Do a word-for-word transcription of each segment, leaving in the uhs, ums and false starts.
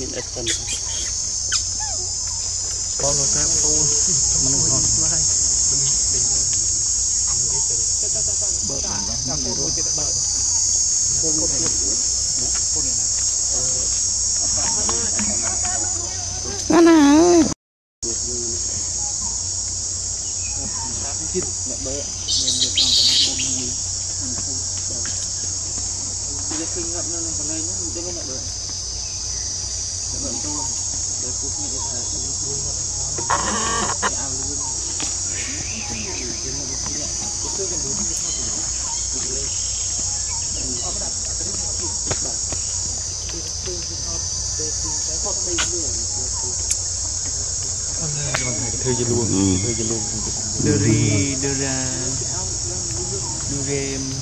miền Tây tận con người ta tu mình còn lại mình mình bớt bớt bớt bớt bớt chít mẹ bơi ạ, mình được làm cái món mùi, cái kinh ngậm nó còn ngay nữa, mình cho nó mẹ bơi, cái bận tôi, cái cục này là cái cục này, cái áo luôn, cái cục này đúng cái thao tác của mình, ông đặt cái thao tác kịch bản, cái cục này thao tác cái cột đây luôn. Thưa chị luôn, thưa chị luôn. Đưa đi, đưa ra, đưa em.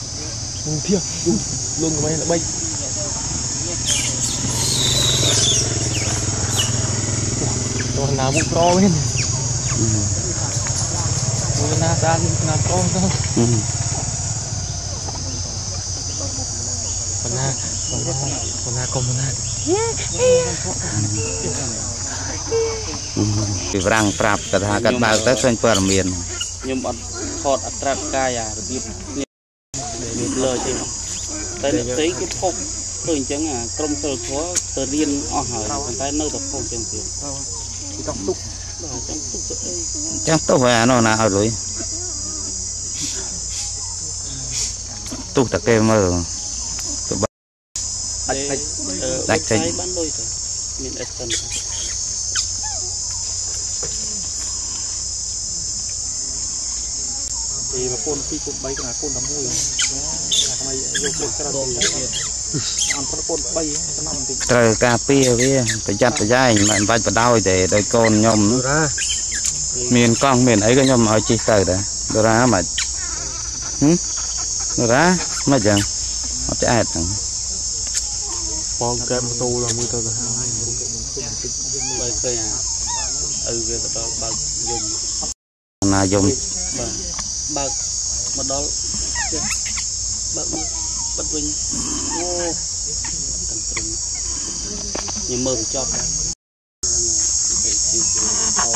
Buông thiệt, luôn cái máy lại bay. Toàn là bụng to bên. Bụng na tan, na to không? Còn na, còn na, còn na còn na. Răng prap cả thà cắt bao tới trên bờ miền nhưng bọn hot attract cay à điệp lời chứ tại thấy cái phong tôi chẳng à trong sờ khó từ điên o hở còn tại nơi tập phong trên tiền trong túc trong túc về nó là ở rồi túc tập kê mờ đánh đánh bắn đôi rồi miền Tây tận thì mà côn phi côn bay là côn đấm mui là cái này vô côn cái đó thì ăn cái côn bay cái năm thì trời cà phê với phải chặt phải dai mà vai phải đau để đôi côn nhom miền con miền ấy cái nhom ở chi cờ đấy đồ ra mà đồ ra mà chẳng mà chạy hết thằng con cái mô tô là mui tơ rồi bây giờ à ừ về tao bật dùng là dùng bật một đó bật bật vinh ô nhưng mơ cho cái rồi qua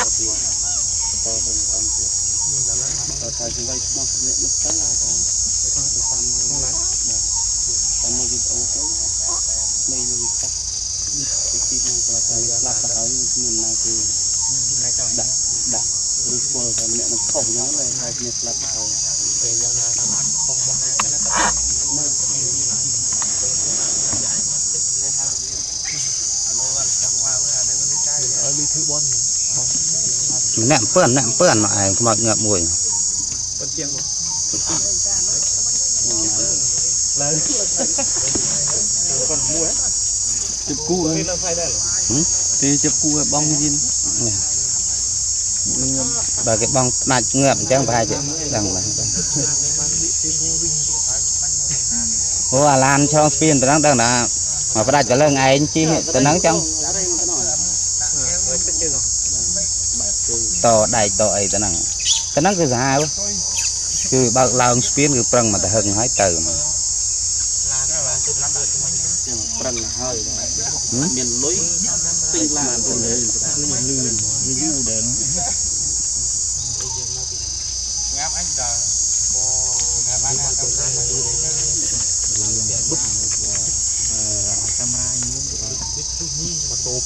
cái mẹ nó khổ nhá này hai nhiệt lạnh rồi về giờ là nó ăn không bao nhiêu cái nó ăn mà ở đi thứ bốn nạm phơn nạm phơn lại mặc ngậm mùi còn mua ấy chụp cu ơi thì chụp cu bong gì bà cái bông mặt ngượm chẳng phải chứ rằng là ô à lan cho pin từ nắng đang là mà phải đặt cái lưng ấy chi từ nắng trong tò đầy tội từ nắng từ nắng cứ dài quá cứ bao lao pin cứ prăng mà ta hưng hái từ mà prăng hơi miền núi tinh là camera